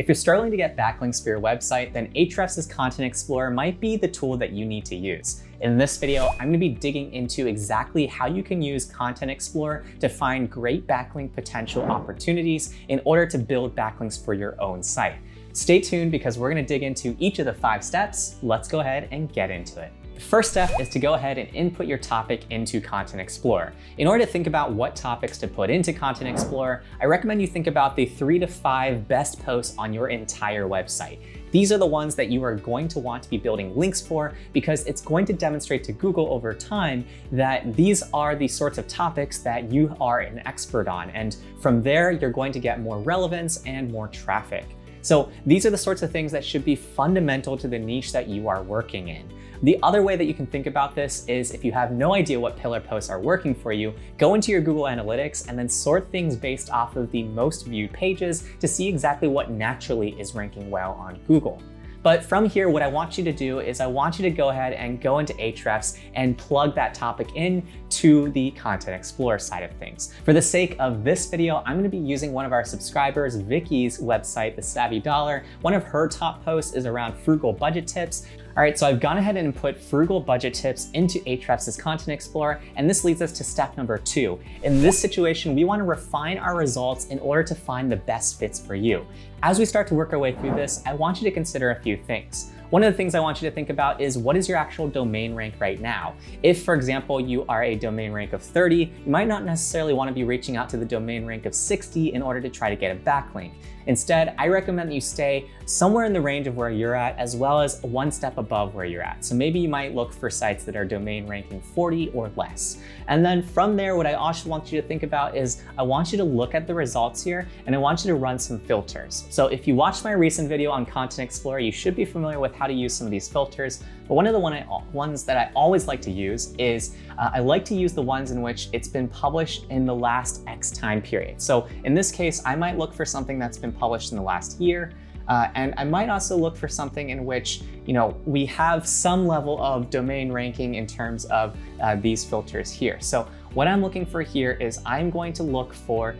If you're struggling to get backlinks for your website, then Ahrefs' Content Explorer might be the tool that you need to use. In this video, I'm going to be digging into exactly how you can use Content Explorer to find great backlink potential opportunities in order to build backlinks for your own site. Stay tuned because we're going to dig into each of the 5 steps. Let's go ahead and get into it. The first step is to go ahead and input your topic into Content Explorer. In order to think about what topics to put into Content Explorer, I recommend you think about the 3 to 5 best posts on your entire website. These are the ones that you are going to want to be building links for because it's going to demonstrate to Google over time that these are the sorts of topics that you are an expert on. And from there, you're going to get more relevance and more traffic. So these are the sorts of things that should be fundamental to the niche that you are working in. The other way that you can think about this is if you have no idea what pillar posts are working for you, go into your Google Analytics and then sort things based off of the most viewed pages to see exactly what naturally is ranking well on Google. But from here, what I want you to do is I want you to go ahead and go into Ahrefs and plug that topic in to the Content Explorer side of things. For the sake of this video, I'm going to be using one of our subscribers, Vicky's website, The Savvy Dollar. One of her top posts is around frugal budget tips. All right, so I've gone ahead and put frugal budget tips into Ahrefs' Content Explorer, and this leads us to step number 2. In this situation, we want to refine our results in order to find the best fits for you. As we start to work our way through this, I want you to consider a few things. One of the things I want you to think about is what is your actual domain rank right now? If, for example, you are a domain rank of 30, you might not necessarily want to be reaching out to the domain rank of 60 in order to try to get a backlink. Instead, I recommend that you stay somewhere in the range of where you're at, as well as one step above where you're at. So maybe you might look for sites that are domain ranking 40 or less. And then from there, what I also want you to think about is I want you to look at the results here and I want you to run some filters. So if you watched my recent video on Content Explorer, you should be familiar with how to use some of these filters. But one of the ones that I always like to use is I like to use the ones in which it's been published in the last X time period. So in this case, I might look for something that's been published in the last year. And I might also look for something in which, you know, we have some level of domain ranking in terms of these filters here. So what I'm looking for here is I'm going to look for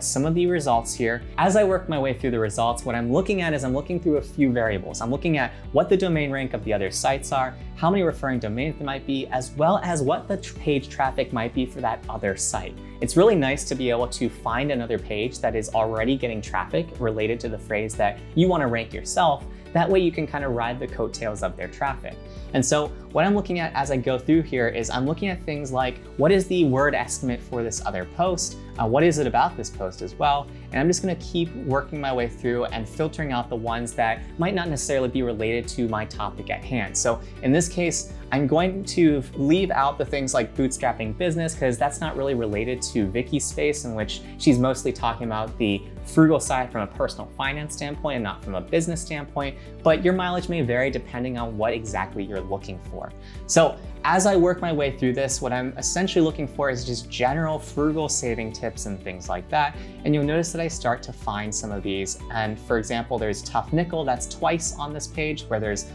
some of the results here. As I work my way through the results, what I'm looking at is I'm looking through a few variables. I'm looking at what the domain rank of the other sites are, how many referring domains there might be, as well as what the page traffic might be for that other site. It's really nice to be able to find another page that is already getting traffic related to the phrase that you want to rank yourself. That way you can kind of ride the coattails of their traffic. And so what I'm looking at as I go through here is I'm looking at things like, what is the word estimate for this other post? What is it about this post as well? And I'm just going to keep working my way through and filtering out the ones that might not necessarily be related to my topic at hand. So in this case, I'm going to leave out the things like bootstrapping business because that's not really related to Vicky's space, in which she's mostly talking about the frugal side from a personal finance standpoint and not from a business standpoint, but your mileage may vary depending on what exactly you're looking for. So as I work my way through this, what I'm essentially looking for is just general frugal saving tips and things like that. And you'll notice that I start to find some of these. And for example, there's Tough Nickel, that's twice on this page, where there's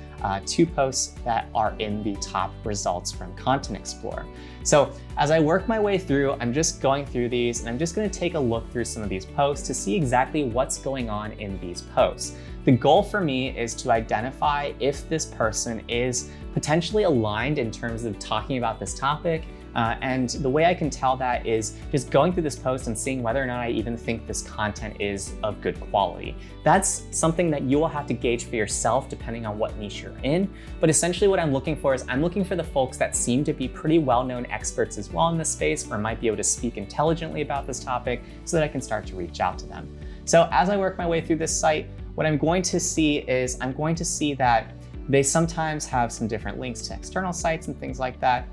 2 posts that are in the top results from Content Explorer. So as I work my way through, I'm just going through these and I'm just going to take a look through some of these posts to see exactly what's going on in these posts. The goal for me is to identify if this person is potentially aligned in terms of talking about this topic. And the way I can tell that is just going through this post and seeing whether or not I even think this content is of good quality. That's something that you will have to gauge for yourself depending on what niche you're in. But essentially what I'm looking for is I'm looking for the folks that seem to be pretty well-known experts as well in this space, or might be able to speak intelligently about this topic so that I can start to reach out to them. So as I work my way through this site, what I'm going to see is I'm going to see that they sometimes have some different links to external sites and things like that.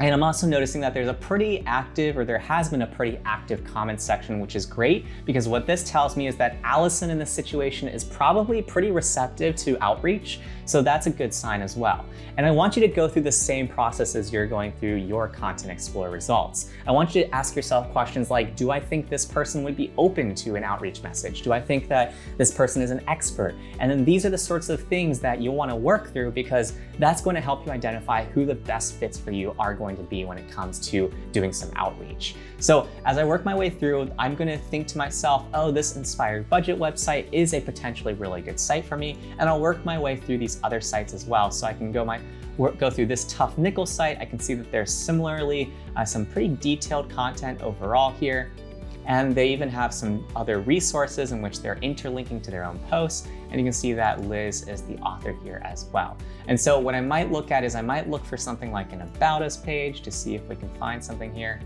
And I'm also noticing that there's a pretty active, or there has been a pretty active comment section, which is great because what this tells me is that Allison in this situation is probably pretty receptive to outreach. So that's a good sign as well. And I want you to go through the same process as you're going through your Content Explorer results. I want you to ask yourself questions like, do I think this person would be open to an outreach message? Do I think that this person is an expert? And then these are the sorts of things that you'll want to work through because that's going to help you identify who the best fits for you are going going to be when it comes to doing some outreach. So as I work my way through, I'm going to think to myself, oh, this Inspired Budget website is a potentially really good site for me. And I'll work my way through these other sites as well. So I can go through this Tough Nickel site. I can see that there's similarly some pretty detailed content overall here. And they even have some other resources in which they're interlinking to their own posts. And you can see that Liz is the author here as well. And so what I might look at is I might look for something like an About Us page to see if we can find something here.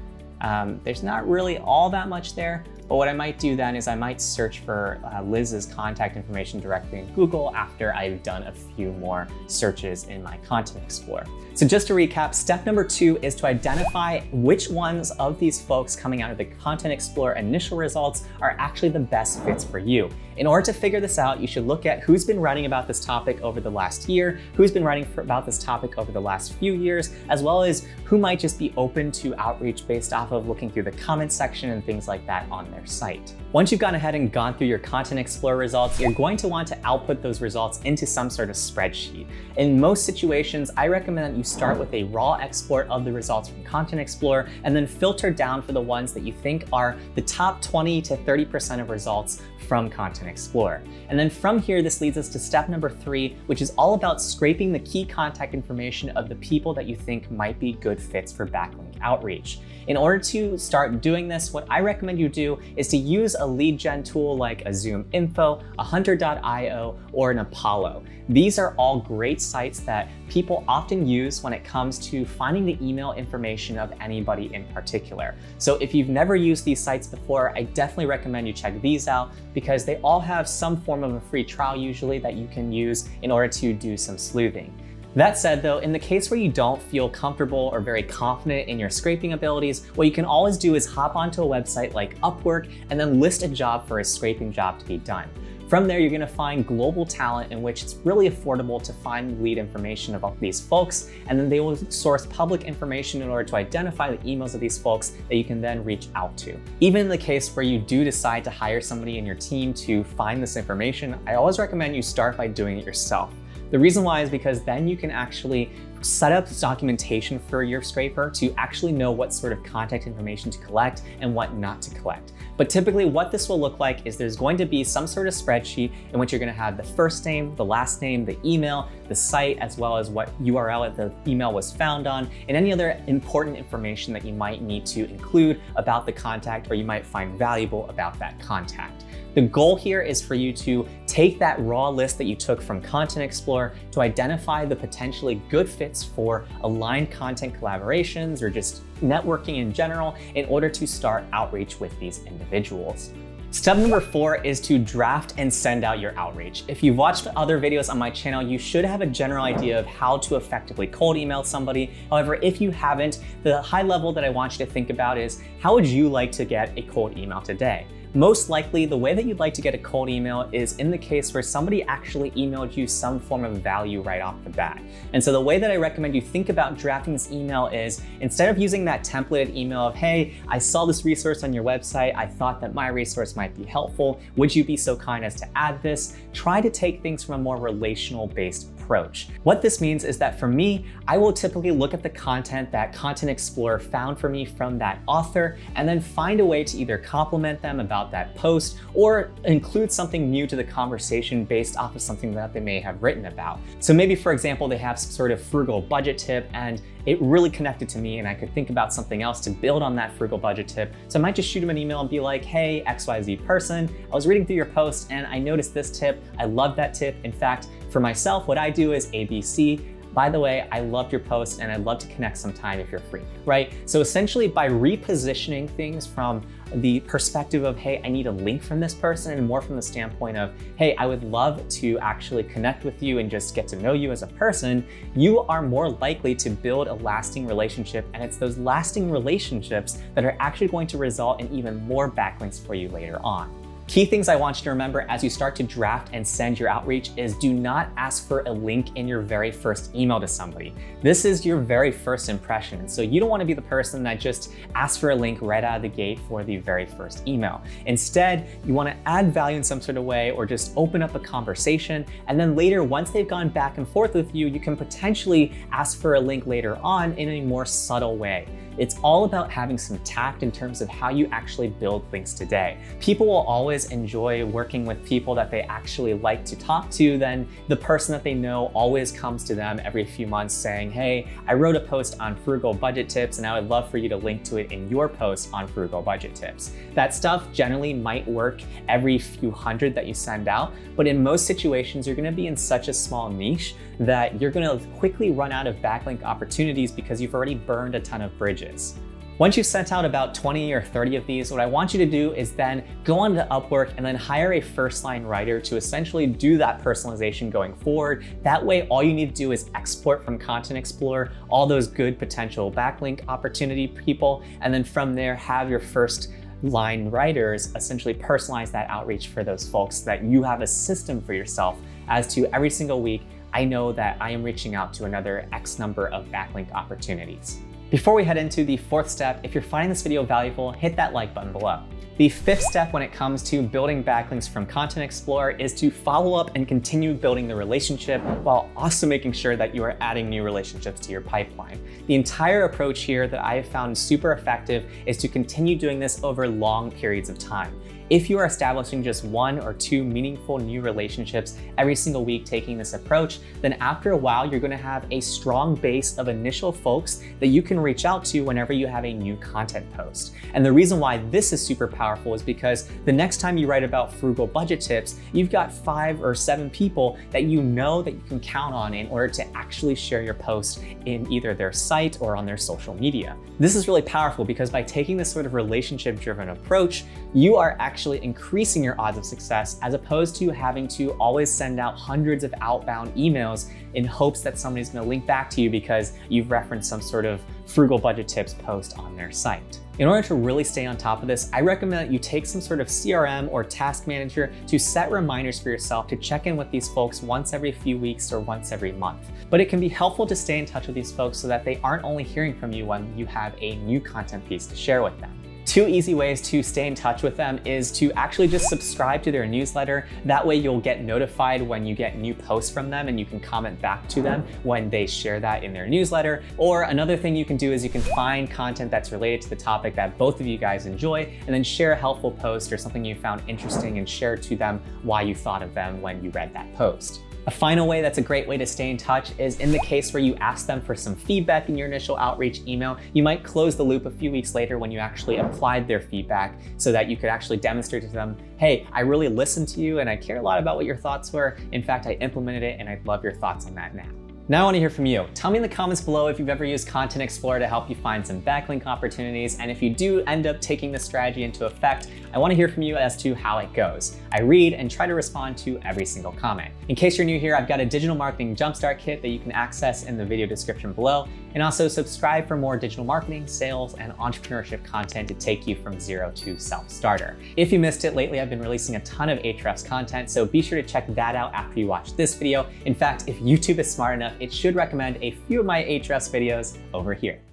There's not really all that much there, but what I might do then is I might search for Liz's contact information directly in Google after I've done a few more searches in my Content Explorer. So just to recap, step number 2 is to identify which ones of these folks coming out of the Content Explorer initial results are actually the best fits for you. In order to figure this out, you should look at who's been writing about this topic over the last year, who's been writing about this topic over the last few years, as well as who might just be open to outreach based off of looking through the comment section and things like that on their site. Once you've gone ahead and gone through your Content Explorer results, you're going to want to output those results into some sort of spreadsheet. In most situations, I recommend that you start with a raw export of the results from Content Explorer and then filter down for the ones that you think are the top 20 to 30% of results from Content Explorer. And then from here, this leads us to step number 3, which is all about scraping the key contact information of the people that you think might be good fits for backlink outreach. In order to start doing this, what I recommend you do is to use a lead gen tool like a Zoom Info, a Hunter.io, or an Apollo. These are all great sites that people often use when it comes to finding the email information of anybody in particular. So if you've never used these sites before, I definitely recommend you check these out because they all have some form of a free trial usually that you can use in order to do some sleuthing. That said though, in the case where you don't feel comfortable or very confident in your scraping abilities, what you can always do is hop onto a website like Upwork and then list a job for a scraping job to be done. From there, you're gonna find global talent in which it's really affordable to find lead information about these folks, and then they will source public information in order to identify the emails of these folks that you can then reach out to. Even in the case where you do decide to hire somebody in your team to find this information, I always recommend you start by doing it yourself. The reason why is because then you can actually set up documentation for your scraper to actually know what sort of contact information to collect and what not to collect. But typically what this will look like is there's going to be some sort of spreadsheet in which you're going to have the first name, the last name, the email, the site, as well as what URL the email was found on, and any other important information that you might need to include about the contact or you might find valuable about that contact. The goal here is for you to take that raw list that you took from Content Explorer to identify the potentially good fits for aligned content collaborations or just networking in general in order to start outreach with these individuals. Step number 4 is to draft and send out your outreach. If you've watched other videos on my channel, you should have a general idea of how to effectively cold email somebody. However, if you haven't, the high level that I want you to think about is how would you like to get a cold email today? Most likely, the way that you'd like to get a cold email is in the case where somebody actually emailed you some form of value right off the bat. And so the way that I recommend you think about drafting this email is instead of using that templated email of, hey, I saw this resource on your website, I thought that my resource might be helpful, would you be so kind as to add this? Try to take things from a more relational-based approach. What this means is that for me, I will typically look at the content that Content Explorer found for me from that author and then find a way to either compliment them about that post or include something new to the conversation based off of something that they may have written about. So maybe, for example, they have some sort of frugal budget tip and it really connected to me and I could think about something else to build on that frugal budget tip. So I might just shoot them an email and be like, hey, XYZ person, I was reading through your post and I noticed this tip. I love that tip. In fact, for myself, what I do is ABC. By the way, I loved your post and I'd love to connect sometime if you're free, right? So essentially by repositioning things from the perspective of, hey, I need a link from this person and more from the standpoint of, hey, I would love to actually connect with you and just get to know you as a person, you are more likely to build a lasting relationship. And it's those lasting relationships that are actually going to result in even more backlinks for you later on. Key things I want you to remember as you start to draft and send your outreach is do not ask for a link in your very first email to somebody. This is your very first impression. And so you don't want to be the person that just asks for a link right out of the gate for the very first email. Instead, you want to add value in some sort of way or just open up a conversation. And then later, once they've gone back and forth with you, you can potentially ask for a link later on in a more subtle way. It's all about having some tact in terms of how you actually build links today. People will always enjoy working with people that they actually like to talk to. Then the person that they know always comes to them every few months saying, hey, I wrote a post on frugal budget tips and I would love for you to link to it in your post on frugal budget tips. That stuff generally might work every few hundred that you send out, but in most situations, you're gonna be in such a small niche that you're gonna quickly run out of backlink opportunities because you've already burned a ton of bridges. Once you've sent out about 20 or 30 of these, what I want you to do is then go onto Upwork and then hire a first-line writer to essentially do that personalization going forward. That way, all you need to do is export from Content Explorer all those good potential backlink opportunity people, and then from there, have your first-line writers essentially personalize that outreach for those folks so that you have a system for yourself as to every single week, I know that I am reaching out to another X number of backlink opportunities. Before we head into the fourth step, if you're finding this video valuable, hit that like button below. The fifth step when it comes to building backlinks from Content Explorer is to follow up and continue building the relationship while also making sure that you are adding new relationships to your pipeline. The entire approach here that I have found super effective is to continue doing this over long periods of time. If you are establishing just one or two meaningful new relationships every single week taking this approach, then after a while, you're gonna have a strong base of initial folks that you can reach out to whenever you have a new content post. And the reason why this is super powerful is because the next time you write about frugal budget tips, you've got 5 or 7 people that you know that you can count on in order to actually share your post in either their site or on their social media. This is really powerful because by taking this sort of relationship-driven approach, you are actually increasing your odds of success as opposed to having to always send out hundreds of outbound emails in hopes that somebody's gonna link back to you because you've referenced some sort of frugal budget tips post on their site. In order to really stay on top of this, I recommend that you take some sort of CRM or task manager to set reminders for yourself to check in with these folks once every few weeks or once every month. But it can be helpful to stay in touch with these folks so that they aren't only hearing from you when you have a new content piece to share with them. Two easy ways to stay in touch with them is to actually just subscribe to their newsletter. That way you'll get notified when you get new posts from them and you can comment back to them when they share that in their newsletter. Or another thing you can do is you can find content that's related to the topic that both of you guys enjoy and then share a helpful post or something you found interesting and share to them why you thought of them when you read that post. A final way that's a great way to stay in touch is in the case where you ask them for some feedback in your initial outreach email, you might close the loop a few weeks later when you actually applied their feedback so that you could actually demonstrate to them, hey, I really listened to you and I care a lot about what your thoughts were. In fact, I implemented it and I'd love your thoughts on that now. Now I want to hear from you. Tell me in the comments below if you've ever used Content Explorer to help you find some backlink opportunities. And if you do end up taking this strategy into effect, I want to hear from you as to how it goes. I read and try to respond to every single comment. In case you're new here, I've got a digital marketing jumpstart kit that you can access in the video description below. And also subscribe for more digital marketing, sales, and entrepreneurship content to take you from zero to self-starter. If you missed it lately, I've been releasing a ton of Ahrefs content, so be sure to check that out after you watch this video. In fact, if YouTube is smart enough, it should recommend a few of my Ahrefs videos over here.